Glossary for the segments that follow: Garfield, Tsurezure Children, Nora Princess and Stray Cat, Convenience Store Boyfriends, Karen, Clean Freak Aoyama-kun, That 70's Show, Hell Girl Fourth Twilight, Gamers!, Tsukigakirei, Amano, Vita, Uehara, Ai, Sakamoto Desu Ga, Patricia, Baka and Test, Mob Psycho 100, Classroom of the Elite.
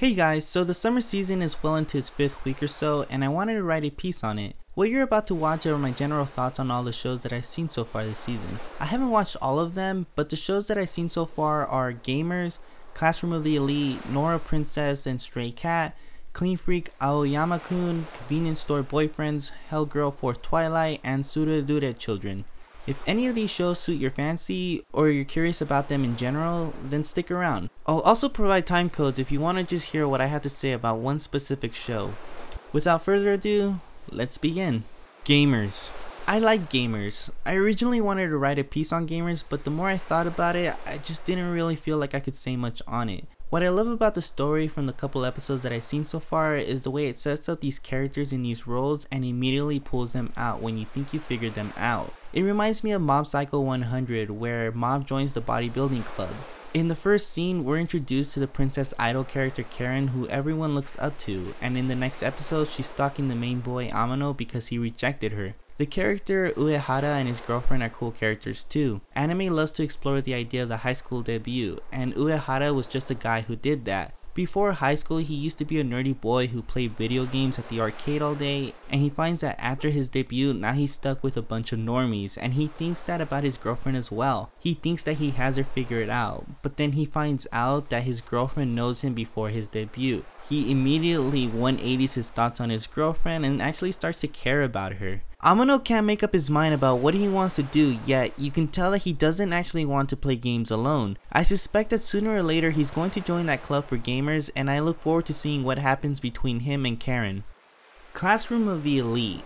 Hey guys, so the summer season is well into its 5th week or so, and I wanted to write a piece on it. What you're about to watch are my general thoughts on all the shows that I've seen so far this season. I haven't watched all of them, but the shows that I've seen so far are Gamers!, Classroom of the Elite, Nora Princess and Stray Cat, Clean Freak Aoyama-kun, Convenience Store Boyfriends, Hell Girl Fourth Twilight, and Tsurezure Children. If any of these shows suit your fancy, or you're curious about them in general, then stick around. I'll also provide time codes if you want to just hear what I have to say about one specific show. Without further ado, let's begin. Gamers. I like Gamers. I originally wanted to write a piece on Gamers, but the more I thought about it, I just didn't really feel like I could say much on it. What I love about the story from the couple episodes that I've seen so far is the way it sets up these characters in these roles and immediately pulls them out when you think you figured them out. It reminds me of Mob Psycho 100, where Mob joins the bodybuilding club. In the first scene, we're introduced to the princess idol character Karen, who everyone looks up to, and in the next episode she's stalking the main boy Amano because he rejected her. The character Uehara and his girlfriend are cool characters too. Anime loves to explore the idea of the high school debut, and Uehara was just a guy who did that. Before high school, he used to be a nerdy boy who played video games at the arcade all day, and he finds that after his debut, now he's stuck with a bunch of normies, and he thinks that about his girlfriend as well. He thinks that he has her figured out, but then he finds out that his girlfriend knows him before his debut. He immediately 180s his thoughts on his girlfriend and actually starts to care about her. Amano can't make up his mind about what he wants to do, yet you can tell that he doesn't actually want to play games alone. I suspect that sooner or later he's going to join that club for gamers, and I look forward to seeing what happens between him and Karen. Classroom of the Elite.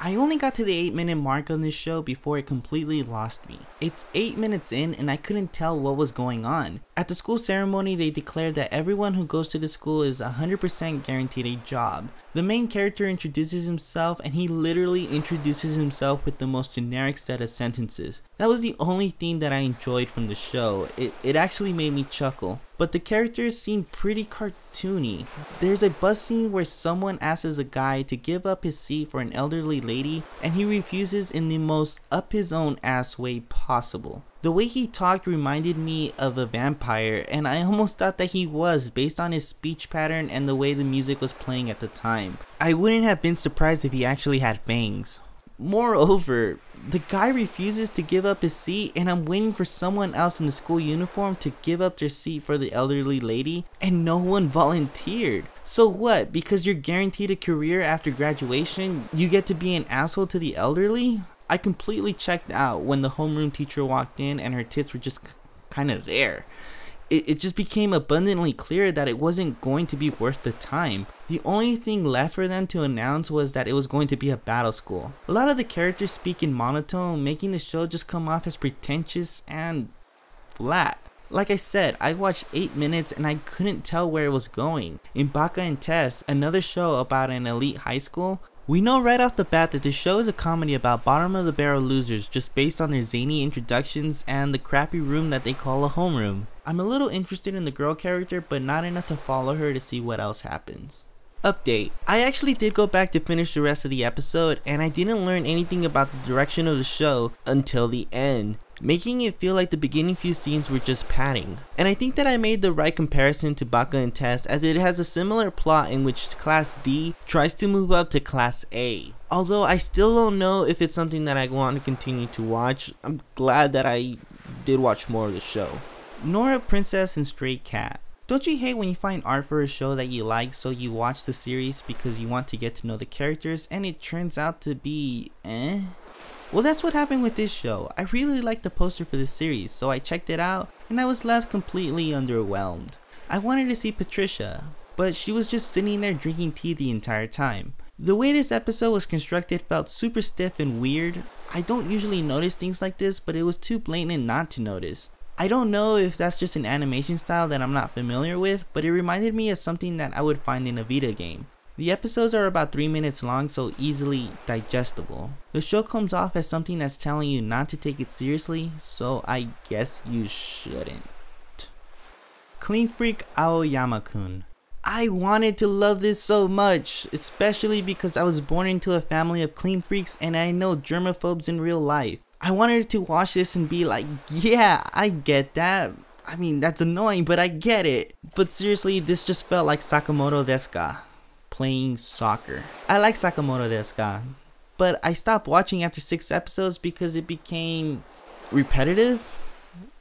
I only got to the 8-minute mark on this show before it completely lost me. It's 8 minutes in and I couldn't tell what was going on. At the school ceremony, they declared that everyone who goes to the school is 100% guaranteed a job. The main character introduces himself, and he literally introduces himself with the most generic set of sentences. That was the only thing that I enjoyed from the show. It actually made me chuckle. But the characters seem pretty cartoony. There's a bus scene where someone asks a guy to give up his seat for an elderly lady, and he refuses in the most up his own ass way possible. The way he talked reminded me of a vampire, and I almost thought that he was, based on his speech pattern and the way the music was playing at the time. I wouldn't have been surprised if he actually had fangs. Moreover, the guy refuses to give up his seat, and I'm waiting for someone else in the school uniform to give up their seat for the elderly lady, and no one volunteered. So what, because you're guaranteed a career after graduation, you get to be an asshole to the elderly? I completely checked out when the homeroom teacher walked in and her tits were just kind of there. It just became abundantly clear that it wasn't going to be worth the time. The only thing left for them to announce was that it was going to be a battle school. A lot of the characters speak in monotone, making the show just come off as pretentious and flat. Like I said, I watched 8 minutes and I couldn't tell where it was going. In Baka and Test, another show about an elite high school, we know right off the bat that this show is a comedy about bottom of the barrel losers just based on their zany introductions and the crappy room that they call a homeroom. I'm a little interested in the girl character, but not enough to follow her to see what else happens. Update. I actually did go back to finish the rest of the episode, and I didn't learn anything about the direction of the show until the end, making it feel like the beginning few scenes were just padding. And I think that I made the right comparison to Baka and Test, as it has a similar plot in which Class D tries to move up to Class A. Although I still don't know if it's something that I want to continue to watch, I'm glad that I did watch more of the show. Nora Princess and Stray Cat. Don't you hate when you find art for a show that you like, so you watch the series because you want to get to know the characters, and it turns out to be eh? Well, that's what happened with this show. I really liked the poster for this series, so I checked it out, and I was left completely underwhelmed. I wanted to see Patricia, but she was just sitting there drinking tea the entire time. The way this episode was constructed felt super stiff and weird. I don't usually notice things like this, but it was too blatant not to notice. I don't know if that's just an animation style that I'm not familiar with, but it reminded me of something that I would find in a Vita game. The episodes are about 3 minutes long, so easily digestible. The show comes off as something that's telling you not to take it seriously, so I guess you shouldn't. Clean Freak Aoyama-kun. I wanted to love this so much, especially because I was born into a family of clean freaks and I know germaphobes in real life. I wanted to watch this and be like, yeah, I get that. I mean, that's annoying, but I get it. But seriously, this just felt like Sakamoto Desu Ga playing soccer. I like Sakamoto Desu Ga, but I stopped watching after 6 episodes because it became repetitive.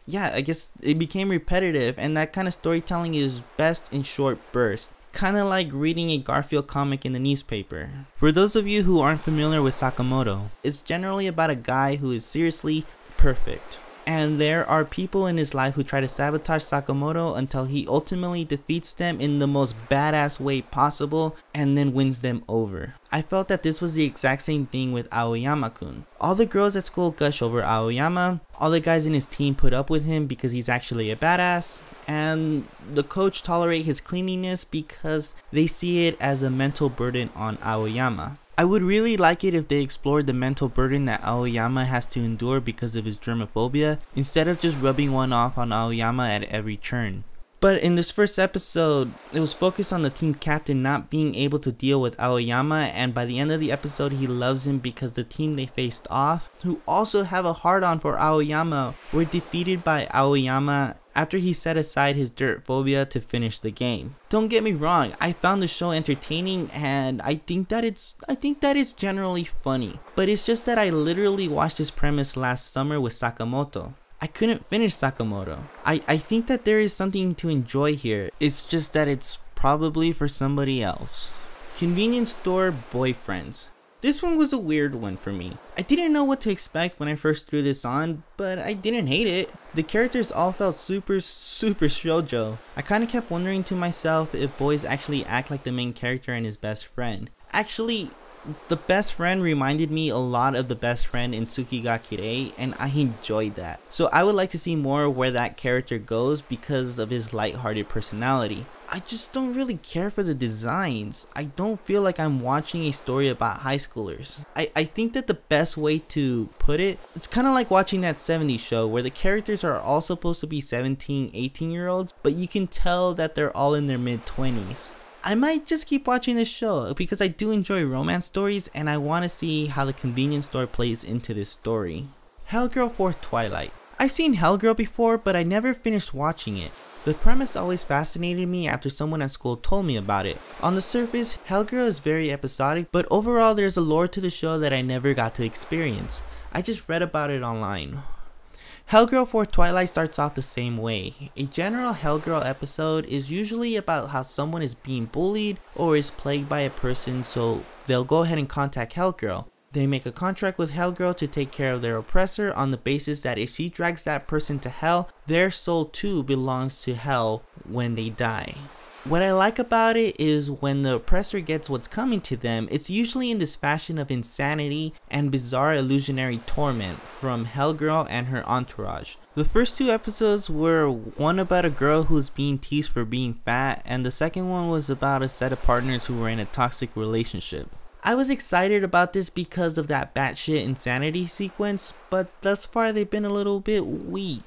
Yeah, I guess it became repetitive, and that kind of storytelling is best in short bursts. Kind of like reading a Garfield comic in the newspaper. For those of you who aren't familiar with Sakamoto, it's generally about a guy who is seriously perfect. And there are people in his life who try to sabotage Sakamoto until he ultimately defeats them in the most badass way possible and then wins them over. I felt that this was the exact same thing with Aoyama-kun. All the girls at school gush over Aoyama, all the guys in his team put up with him because he's actually a badass, and the coach tolerates his cleanliness because they see it as a mental burden on Aoyama. I would really like it if they explored the mental burden that Aoyama has to endure because of his germophobia, instead of just rubbing one off on Aoyama at every turn. But in this first episode, it was focused on the team captain not being able to deal with Aoyama, and by the end of the episode he loves him because the team they faced off, who also have a hard-on for Aoyama, were defeated by Aoyama after he set aside his dirt phobia to finish the game. Don't get me wrong, I found the show entertaining, and I think that it's generally funny. But it's just that I literally watched this premise last summer with Sakamoto. I couldn't finish Sakamoto. I think that there is something to enjoy here. It's just that it's probably for somebody else. Convenience Store Boyfriends. This one was a weird one for me. I didn't know what to expect when I first threw this on, but I didn't hate it. The characters all felt super shoujo. I kinda kept wondering to myself if boys actually act like the main character and his best friend. Actually, the best friend reminded me a lot of the best friend in Tsukigakirei, and I enjoyed that. So I would like to see more where that character goes because of his lighthearted personality. I just don't really care for the designs. I don't feel like I'm watching a story about high schoolers. I think that the best way to put it, it's kind of like watching That 70's Show where the characters are all supposed to be 17, 18-year-olds, but you can tell that they're all in their mid-20s. I might just keep watching this show because I do enjoy romance stories and I want to see how the convenience store plays into this story. Hell Girl Fourth Twilight. I've seen Hell Girl before, but I never finished watching it. The premise always fascinated me after someone at school told me about it. On the surface, Hell Girl is very episodic, but overall there's a lore to the show that I never got to experience. I just read about it online. Hell Girl Fourth Twilight starts off the same way. A general Hell Girl episode is usually about how someone is being bullied or is plagued by a person, so they'll go ahead and contact Hell Girl. They make a contract with Hell Girl to take care of their oppressor on the basis that if she drags that person to hell, their soul too belongs to hell when they die. What I like about it is when the oppressor gets what's coming to them, it's usually in this fashion of insanity and bizarre illusionary torment from Hell Girl and her entourage. The first 2 episodes were one about a girl who's being teased for being fat, and the second one was about a set of partners who were in a toxic relationship. I was excited about this because of that batshit insanity sequence, but thus far they've been a little bit weak.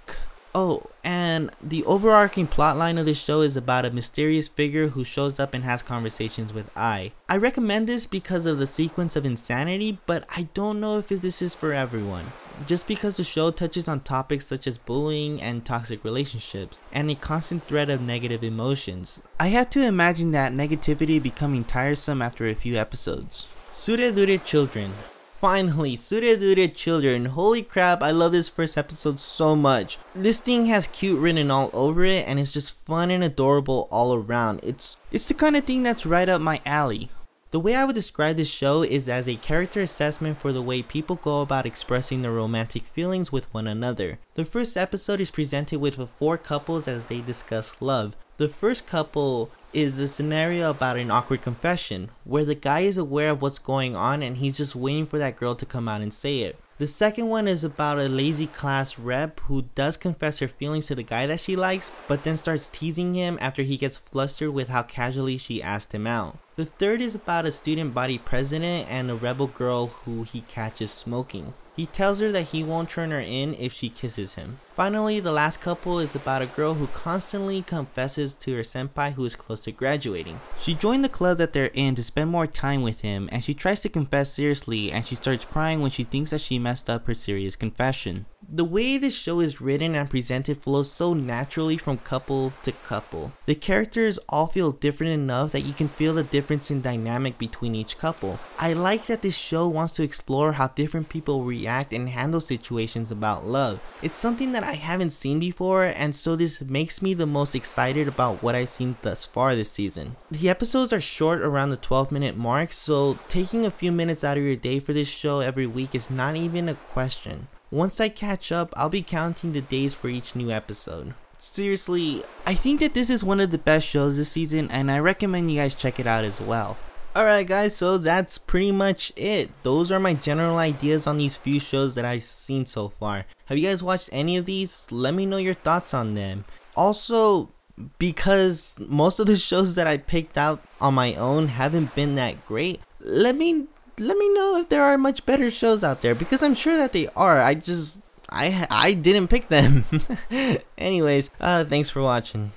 Oh, and the overarching plotline of this show is about a mysterious figure who shows up and has conversations with Ai. I recommend this because of the sequence of insanity, but I don't know if this is for everyone. Just because the show touches on topics such as bullying and toxic relationships, and a constant thread of negative emotions. I have to imagine that negativity becoming tiresome after a few episodes. Tsurezure Children. Finally, Tsurezure Children. Holy crap, I love this first episode so much. This thing has cute written all over it, and it's just fun and adorable all around. It's the kind of thing that's right up my alley. The way I would describe this show is as a character assessment for the way people go about expressing their romantic feelings with one another. The first episode is presented with 4 couples as they discuss love. The first couple is a scenario about an awkward confession, where the guy is aware of what's going on and he's just waiting for that girl to come out and say it. The second one is about a lazy class rep who does confess her feelings to the guy that she likes, but then starts teasing him after he gets flustered with how casually she asked him out. The third is about a student body president and a rebel girl who he catches smoking. He tells her that he won't turn her in if she kisses him. Finally, the last couple is about a girl who constantly confesses to her senpai who is close to graduating. She joined the club that they're in to spend more time with him, and she tries to confess seriously, and she starts crying when she thinks that she messed up her serious confession. The way this show is written and presented flows so naturally from couple to couple. The characters all feel different enough that you can feel the difference in dynamic between each couple. I like that this show wants to explore how different people react and handle situations about love. It's something that I haven't seen before, and so this makes me the most excited about what I've seen thus far this season. The episodes are short, around the 12-minute mark, so taking a few minutes out of your day for this show every week is not even a question. Once I catch up, I'll be counting the days for each new episode. Seriously, I think that this is one of the best shows this season, and I recommend you guys check it out as well. Alright guys, so that's pretty much it. Those are my general ideas on these few shows that I've seen so far. Have you guys watched any of these? Let me know your thoughts on them. Also, because most of the shows that I picked out on my own haven't been that great, let me know if there are much better shows out there, because I'm sure that they are. I didn't pick them. Anyways, thanks for watching.